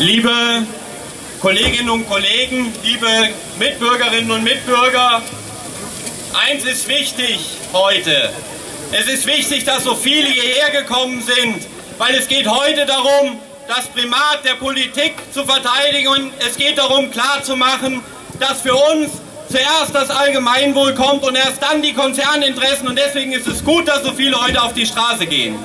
Liebe Kolleginnen und Kollegen, liebe Mitbürgerinnen und Mitbürger, eins ist wichtig heute. Es ist wichtig, dass so viele hierher gekommen sind, weil es geht heute darum, das Primat der Politik zu verteidigen. Es geht darum, klarzumachen, dass für uns zuerst das Allgemeinwohl kommt und erst dann die Konzerninteressen. Und deswegen ist es gut, dass so viele heute auf die Straße gehen.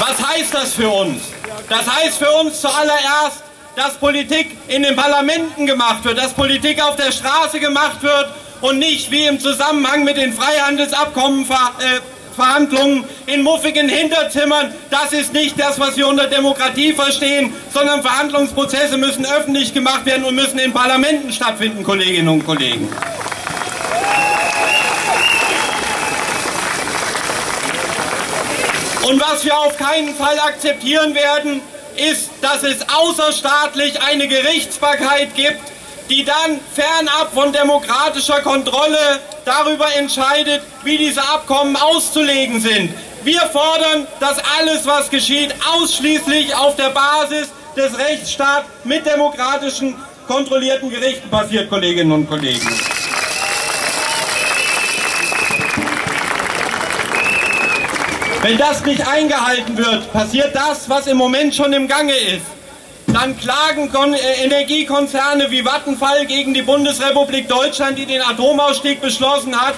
Was heißt das für uns? Das heißt für uns zuallererst, dass Politik in den Parlamenten gemacht wird, dass Politik auf der Straße gemacht wird und nicht wie im Zusammenhang mit den Freihandelsabkommenverhandlungen in muffigen Hinterzimmern. Das ist nicht das, was wir unter Demokratie verstehen, sondern Verhandlungsprozesse müssen öffentlich gemacht werden und müssen in Parlamenten stattfinden, Kolleginnen und Kollegen. Und was wir auf keinen Fall akzeptieren werden, ist, dass es außerstaatlich eine Gerichtsbarkeit gibt, die dann fernab von demokratischer Kontrolle darüber entscheidet, wie diese Abkommen auszulegen sind. Wir fordern, dass alles, was geschieht, ausschließlich auf der Basis des Rechtsstaats mit demokratischen, kontrollierten Gerichten passiert, Kolleginnen und Kollegen. Wenn das nicht eingehalten wird, passiert das, was im Moment schon im Gange ist. Dann klagen Energiekonzerne wie Vattenfall gegen die Bundesrepublik Deutschland, die den Atomausstieg beschlossen hat,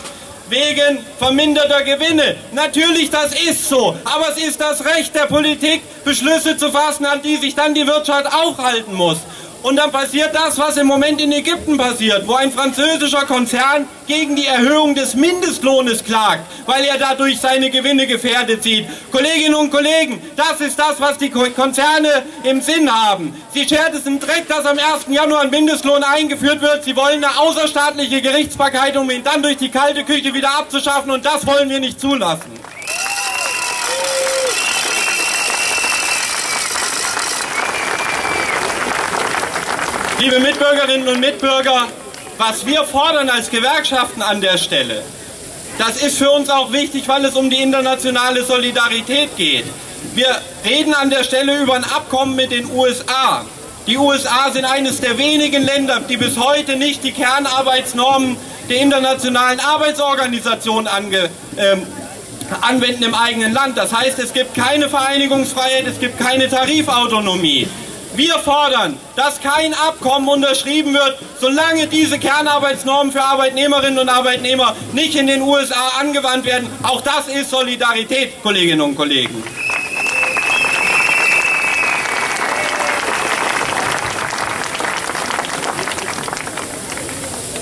wegen verminderter Gewinne. Natürlich, das ist so, aber es ist das Recht der Politik, Beschlüsse zu fassen, an die sich dann die Wirtschaft auch halten muss. Und dann passiert das, was im Moment in Ägypten passiert, wo ein französischer Konzern gegen die Erhöhung des Mindestlohnes klagt, weil er dadurch seine Gewinne gefährdet sieht. Kolleginnen und Kollegen, das ist das, was die Konzerne im Sinn haben. Sie schert es im Dreck, dass am 1. Januar ein Mindestlohn eingeführt wird. Sie wollen eine außerstaatliche Gerichtsbarkeit, um ihn dann durch die kalte Küche wieder abzuschaffen. Und das wollen wir nicht zulassen. Liebe Mitbürgerinnen und Mitbürger, was wir fordern als Gewerkschaften an der Stelle, das ist für uns auch wichtig, weil es um die internationale Solidarität geht. Wir reden an der Stelle über ein Abkommen mit den USA. Die USA sind eines der wenigen Länder, die bis heute nicht die Kernarbeitsnormen der Internationalen Arbeitsorganisation anwenden im eigenen Land. Das heißt, es gibt keine Vereinigungsfreiheit, es gibt keine Tarifautonomie. Wir fordern, dass kein Abkommen unterschrieben wird, solange diese Kernarbeitsnormen für Arbeitnehmerinnen und Arbeitnehmer nicht in den USA angewandt werden. Auch das ist Solidarität, Kolleginnen und Kollegen.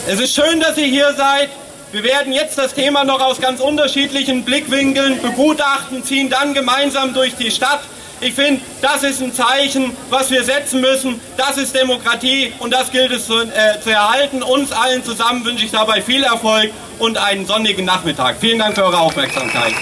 Es ist schön, dass ihr hier seid. Wir werden jetzt das Thema noch aus ganz unterschiedlichen Blickwinkeln begutachten, ziehen dann gemeinsam durch die Stadt. Ich finde, das ist ein Zeichen, was wir setzen müssen. Das ist Demokratie und das gilt es zu erhalten. Uns allen zusammen wünsche ich dabei viel Erfolg und einen sonnigen Nachmittag. Vielen Dank für eure Aufmerksamkeit.